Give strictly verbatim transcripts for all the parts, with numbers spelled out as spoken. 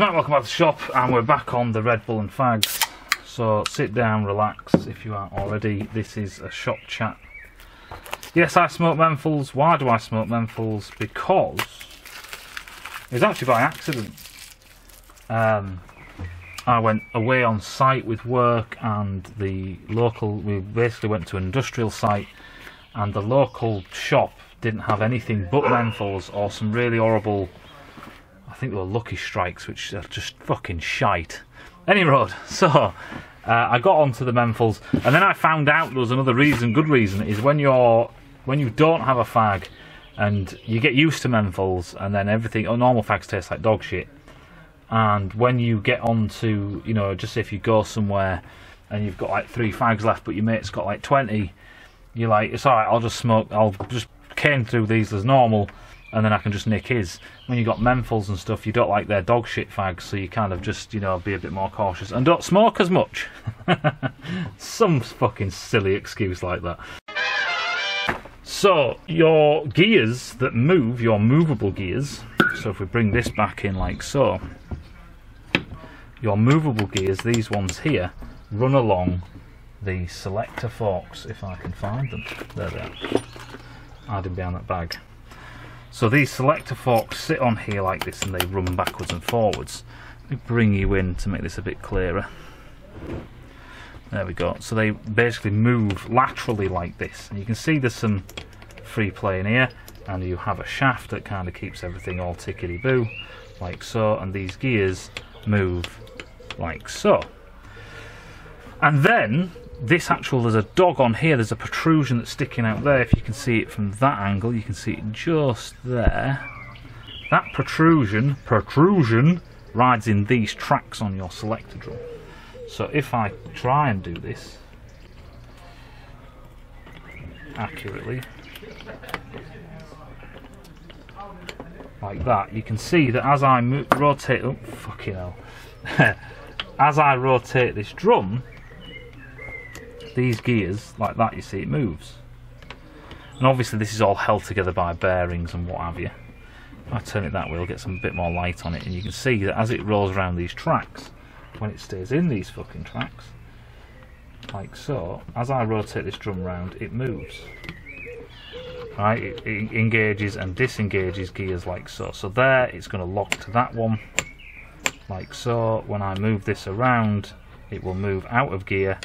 Matt, welcome back to the shop, and we're back on the Red Bull and fags. So sit down, relax if you aren't already. This is a shop chat. Yes, I smoke menthols. Why do I smoke menthols? Because it was actually by accident. Um, I went away on site with work, and the local, we basically went to an industrial site, and the local shop didn't have anything but menthols or some really horrible, I think they were Lucky Strikes, which are just fucking shite. Any road. So uh, I got onto the menthols, and then I found out there was another reason, good reason, is when you're when you don't have a fag and you get used to menthols, and then everything, oh, normal fags taste like dog shit. And when you get onto, you know, just if you go somewhere and you've got like three fags left, but your mate's got like twenty, you're like, it's all right, I'll just smoke, I'll just cane through these as normal, and then I can just nick his. When you've got menthols and stuff, you don't like their dog shit fags, so you kind of just, you know, be a bit more cautious and don't smoke as much. Some fucking silly excuse like that. So your gears that move, your movable gears, so if we bring this back in like so, your movable gears, these ones here, run along the selector forks, if I can find them. There they are. Hide them behind that bag. So these selector forks sit on here like this, and they run backwards and forwards. Let me bring you in to make this a bit clearer. There we go. So they basically move laterally like this. And you can see there's some free play in here, and you have a shaft that kind of keeps everything all tickety-boo, like so, and these gears move like so. And then this actual, there's a dog on here, there's a protrusion that's sticking out there. If you can see it from that angle, you can see it just there. That protrusion, protrusion rides in these tracks on your selector drum. So if I try and do this accurately, like that, you can see that as I move, rotate, oh fucking hell, as I rotate this drum, these gears, like that, you see it moves. And obviously this is all held together by bearings and what have you. If I turn it that way, I'll get some bit more light on it, and you can see that as it rolls around these tracks, when it stays in these fucking tracks, like so, as I rotate this drum round, it moves. Right, it, it engages and disengages gears like so. So there, it's going to lock to that one, like so. When I move this around, it will move out of gear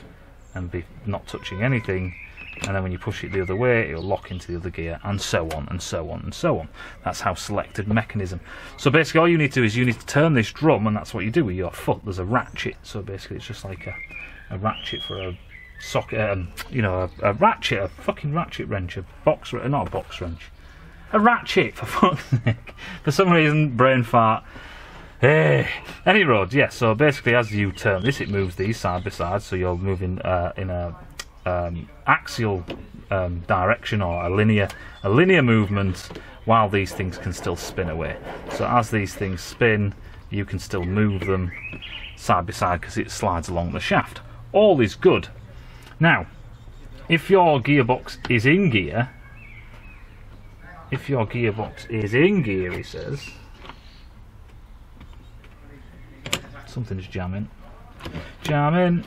and be not touching anything, and then when you push it the other way, it'll lock into the other gear, and so on and so on and so on. That's how selected mechanism. So basically all you need to do is you need to turn this drum, and that's what you do with your foot. There's a ratchet, so basically it's just like a, a ratchet for a socket, um, you know, a, a ratchet, a fucking ratchet wrench, a box, not a box wrench, a ratchet, for fuck's sake. For some reason, brain fart. Hey, any road, yes. Yeah, so basically as you turn this, it moves these side by side, so you're moving uh, in a um, axial um, direction, or a linear, a linear movement, while these things can still spin away. So as these things spin, you can still move them side by side because it slides along the shaft. All is good. Now, if your gearbox is in gear, if your gearbox is in gear, he says, something's jamming, jamming,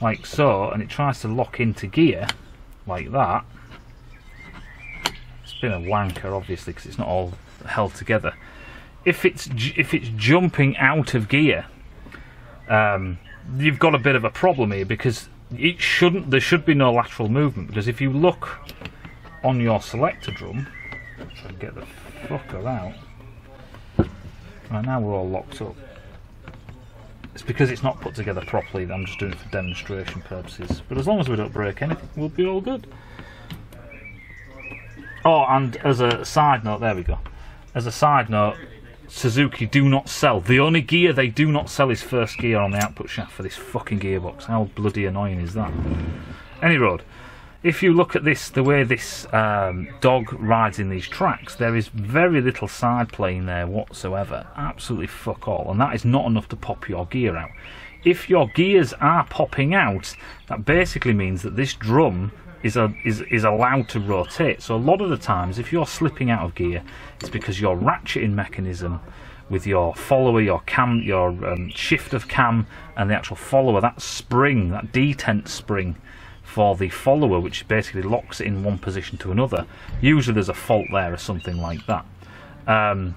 like so, and it tries to lock into gear, like that. It's been a wanker, obviously, because it's not all held together. If it's if it's jumping out of gear, um, you've got a bit of a problem here, because it shouldn't, there should be no lateral movement, because if you look on your selector drum, let's try and get the fucker out. Right now we're all locked up. It's because it's not put together properly. I'm just doing it for demonstration purposes. But as long as we don't break anything, we'll be all good. Oh, and as a side note, there we go. As a side note, Suzuki do not sell. The only gear they do not sell is first gear on the output shaft for this fucking gearbox. How bloody annoying is that? Any road. If you look at this, the way this um, dog rides in these tracks, there is very little side plane there whatsoever. Absolutely fuck all. And that is not enough to pop your gear out. If your gears are popping out, that basically means that this drum is, a, is, is allowed to rotate. So a lot of the times, if you're slipping out of gear, it's because your ratcheting mechanism with your follower, your cam, your um, shift of cam, and the actual follower, that spring, that detent spring for the follower, which basically locks it in one position to another. Usually there's a fault there or something like that. Um,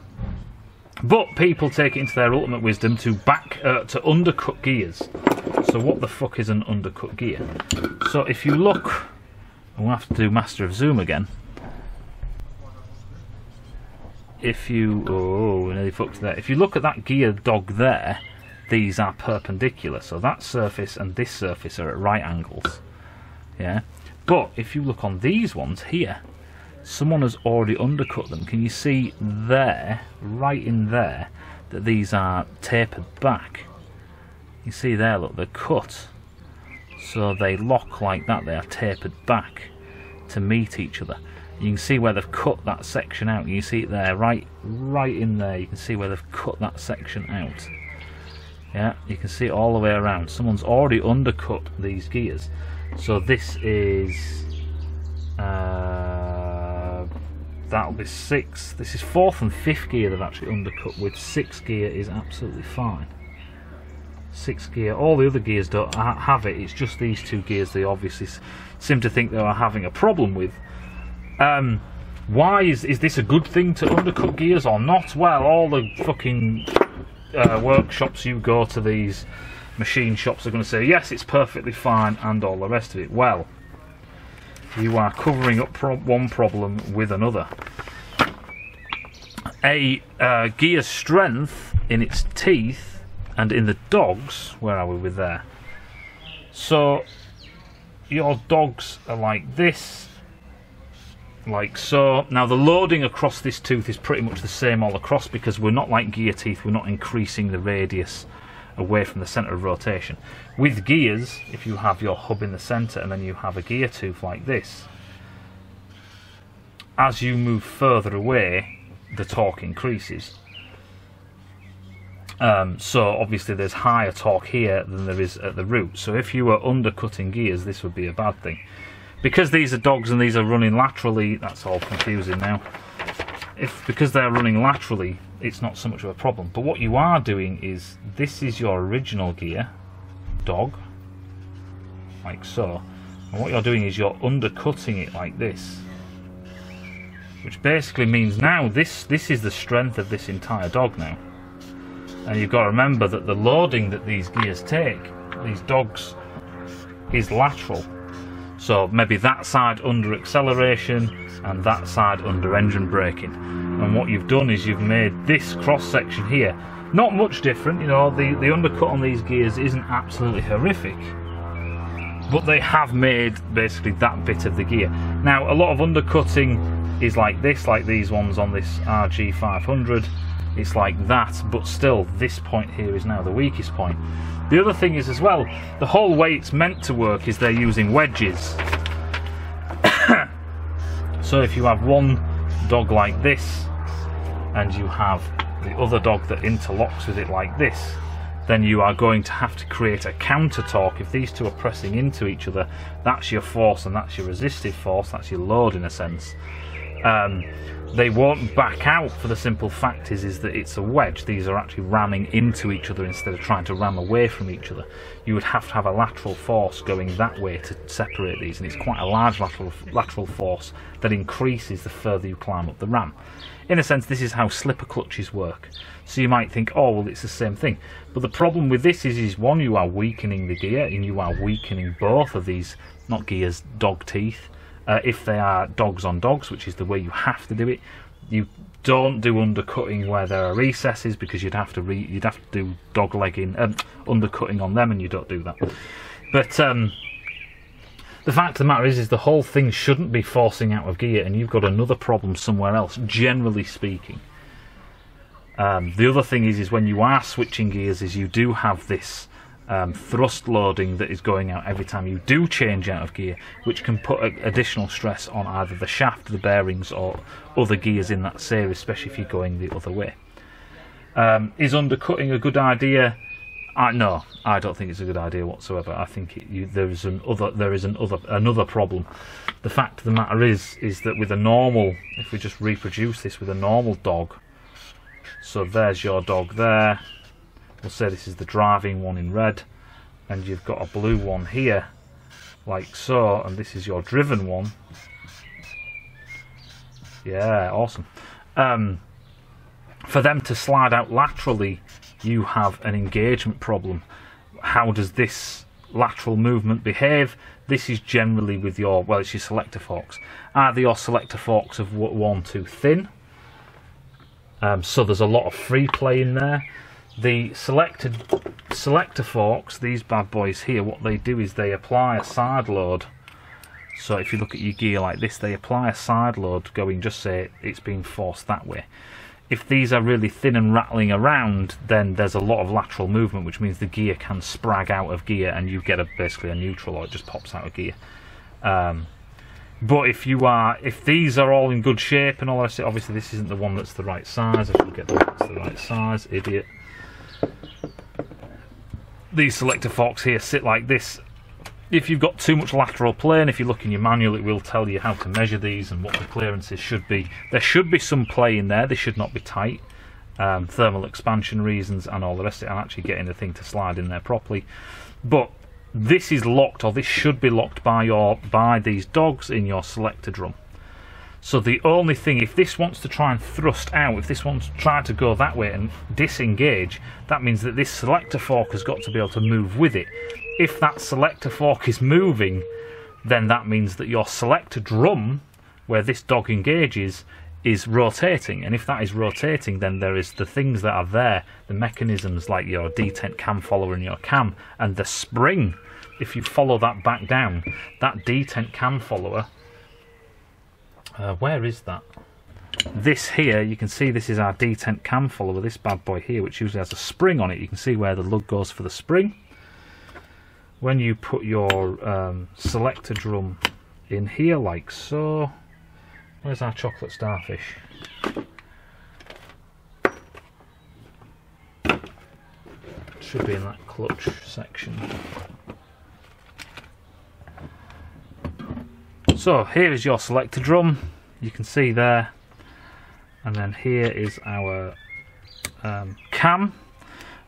but people take it into their ultimate wisdom to back uh, to undercut gears. So what the fuck is an undercut gear? So if you look, we'll have to do Master of Zoom again. If you oh nearly fucked there. If you look at that gear dog there, these are perpendicular. So that surface and this surface are at right angles. Yeah. But if you look on these ones here, someone has already undercut them. Can you see there, right in there, that these are tapered back? You see there, look, they're cut. So they lock like that, they are tapered back to meet each other. You can see where they've cut that section out. You see it there, right right in there, you can see where they've cut that section out. Yeah, you can see it all the way around. Someone's already undercut these gears. So this is, uh, that'll be six. This is fourth and fifth gear they've actually undercut with. Sixth gear is absolutely fine. Sixth gear, all the other gears don't have it, it's just these two gears they obviously seem to think they are having a problem with. Um, why is, is this a good thing to undercut gears or not? Well, all the fucking uh, workshops you go to, these machine shops, are going to say, yes, it's perfectly fine and all the rest of it. Well, you are covering up pro one problem with another. A uh, gear strength in its teeth and in the dogs, where are we with there? So, your dogs are like this. Like so. Now the loading across this tooth is pretty much the same all across, because we're not like gear teeth, we're not increasing the radius away from the centre of rotation. With gears, if you have your hub in the centre and then you have a gear tooth like this, as you move further away the torque increases. Um, so obviously there's higher torque here than there is at the root, so if you were undercutting gears this would be a bad thing. Because these are dogs and these are running laterally, that's all confusing now. If because they're running laterally, it's not so much of a problem. But what you are doing is, this is your original gear, dog, like so. And what you're doing is you're undercutting it like this. Which basically means now this, this is the strength of this entire dog now. And you've got to remember that the loading that these gears take, these dogs, is lateral. So maybe that side under acceleration and that side under engine braking. And what you've done is you've made this cross section here not much different. You know, the, the undercut on these gears isn't absolutely horrific, but they have made basically that bit of the gear. Now a lot of undercutting is like this, like these ones on this R G five hundred. It's like that, but still this point here is now the weakest point. The other thing is as well, the whole way it's meant to work is they're using wedges. So if you have one dog like this and you have the other dog that interlocks with it like this, then you are going to have to create a counter torque. If these two are pressing into each other, that's your force and that's your resistive force, that's your load in a sense. Um, they won't back out for the simple fact is, is that it's a wedge. These are actually ramming into each other instead of trying to ram away from each other. You would have to have a lateral force going that way to separate these, and it's quite a large lateral, lateral force that increases the further you climb up the ram. In a sense, this is how slipper clutches work. So you might think, oh, well, it's the same thing. But the problem with this is, is one, you are weakening the gear, and you are weakening both of these, not gears, dog teeth. Uh, if they are dogs on dogs, which is the way you have to do it, you don't do undercutting where there are recesses, because you'd have to re you'd have to do dog legging um, undercutting on them, and you don't do that. But um, the fact of the matter is, is the whole thing shouldn't be forcing out of gear, and you've got another problem somewhere else. Generally speaking, um, the other thing is, is when you are switching gears, is you do have this. Um, thrust loading that is going out every time you do change out of gear, which can put a, additional stress on either the shaft, the bearings, or other gears in that series, especially if you're going the other way. Um, is undercutting a good idea? I, no, I don't think it's a good idea whatsoever. I think it, you, there is an other, there is an other, another problem. The fact of the matter is, is that with a normal, if we just reproduce this with a normal dog, So there's your dog there. We'll say this is the driving one in red, and you've got a blue one here like so, and this is your driven one. Yeah, awesome. Um, for them to slide out laterally, you have an engagement problem. How does this lateral movement behave? This is generally with your, well, it's your selector forks. Either your selector forks have worn too thin, um, so there's a lot of free play in there. The selected selector forks, these bad boys here, what they do is they apply a side load. So if you look at your gear like this, they apply a side load going, just say it's being forced that way. If these are really thin and rattling around, then there's a lot of lateral movement, which means the gear can sprag out of gear and you get a, basically a neutral, or it just pops out of gear. Um, but if you are, if these are all in good shape and all that, obviously this isn't the one that's the right size. I should get the one that's the right size, idiot. These selector forks here sit like this. If you've got too much lateral plane, if you look in your manual, it will tell you how to measure these and what the clearances should be. There should be some play in there, they should not be tight. Um, thermal expansion reasons and all the rest of it, and actually getting the thing to slide in there properly. But this is locked, or this should be locked by your by these dogs in your selector drum. So the only thing, if this wants to try and thrust out, if this wants to try to go that way and disengage, that means that this selector fork has got to be able to move with it. If that selector fork is moving, then that means that your selector drum, where this dog engages, is rotating. And if that is rotating, then there is the things that are there, the mechanisms like your detent cam follower and your cam, and the spring. If you follow that back down, that detent cam follower, uh, where is that? This here, you can see this is our detent cam follower, this bad boy here, which usually has a spring on it. You can see where the lug goes for the spring. When you put your um, selector drum in here like so, where's our chocolate starfish? Should be in that clutch section. So here is your selector drum, you can see there, and then here is our um, cam.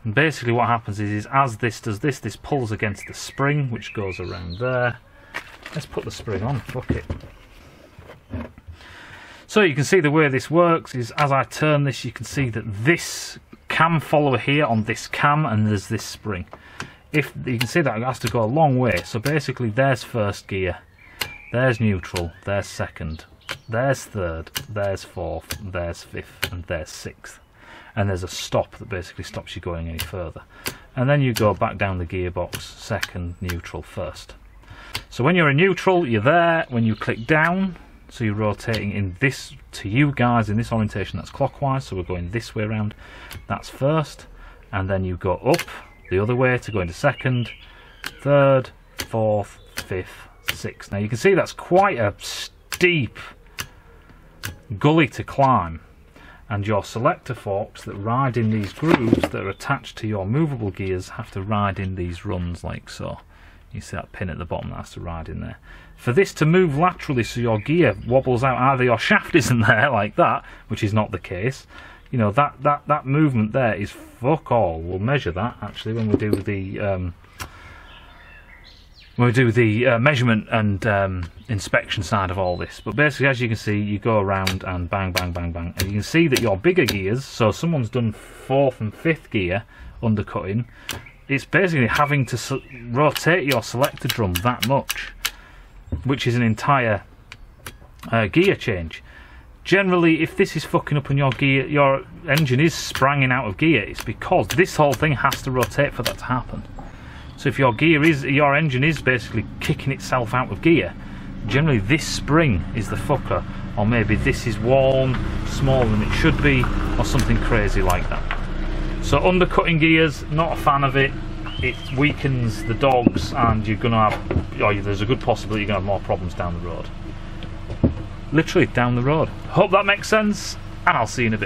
And basically what happens is, is as this does this, this pulls against the spring, which goes around there. Let's put the spring on, fuck it. So you can see the way this works is, as I turn this, you can see that this cam follower here on this cam, and there's this spring. If you can see that it has to go a long way. So basically there's first gear, there's neutral, there's second, there's third, there's fourth, there's fifth, and there's sixth. And there's a stop that basically stops you going any further. And then you go back down the gearbox, second, neutral, first. So when you're in neutral, you're there. When you click down, so you're rotating in this, to you guys, in this orientation, that's clockwise, so we're going this way around, that's first. And then you go up the other way to go into second, third, fourth, fifth, sixth. Now you can see that's quite a steep gully to climb. And your selector forks that ride in these grooves that are attached to your movable gears have to ride in these runs like so. You see that pin at the bottom that has to ride in there. For this to move laterally so your gear wobbles out, either your shaft isn't there like that, which is not the case. You know, that, that, that movement there is fuck all. We'll measure that actually when we do the um, when we do the uh, measurement and um, inspection side of all this. But basically, as you can see, you go around and bang, bang, bang, bang. And you can see that your bigger gears, so someone's done fourth and fifth gear undercutting, it's basically having to rotate your selector drum that much, which is an entire uh, gear change. Generally, if this is fucking up and your gear, your engine is spranging out of gear, it's because this whole thing has to rotate for that to happen. So if your gear is, your engine is basically kicking itself out of gear, generally this spring is the fucker, or maybe this is worn, smaller than it should be, or something crazy like that. So undercutting gears, not a fan of it. It weakens the dogs, and you're gonna have, or there's a good possibility you're gonna have more problems down the road. Literally down the road. Hope that makes sense, and I'll see you in a bit.